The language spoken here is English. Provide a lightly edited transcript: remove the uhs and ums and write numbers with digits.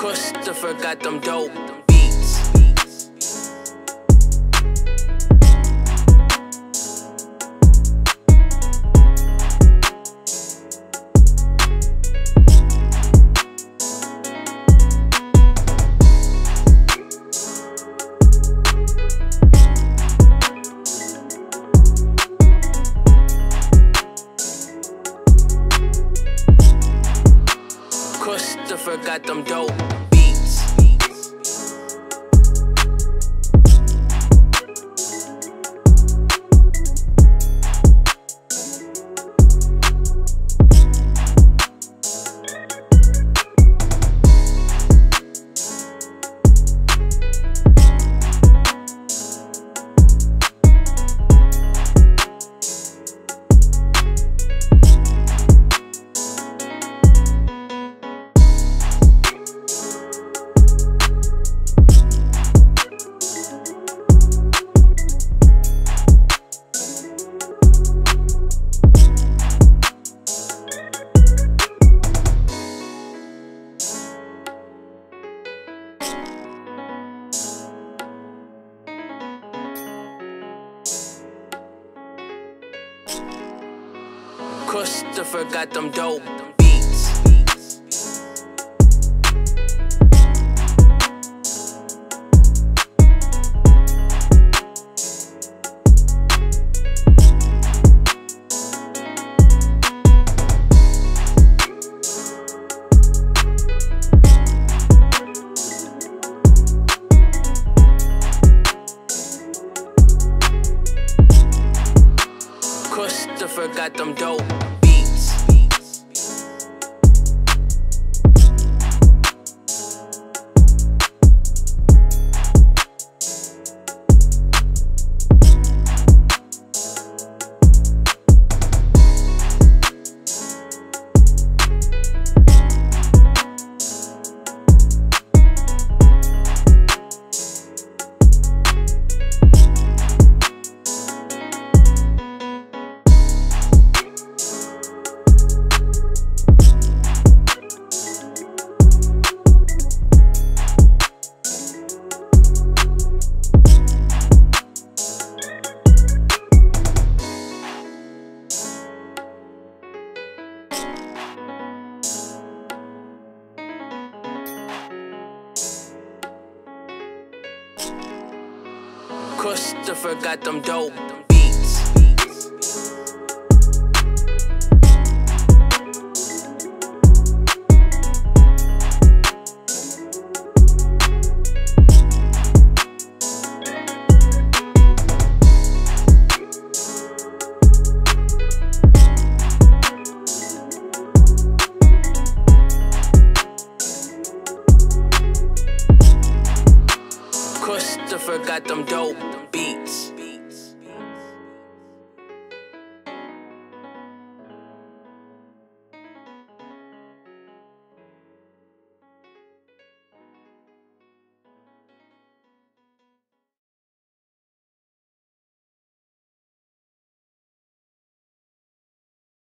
Krustofer got them dope. Krustofer got them dope beats. Krustofer got them dope beats. Krustofer got them dope beats. Krustofer got them dope beats. Krustofer got them dope beats.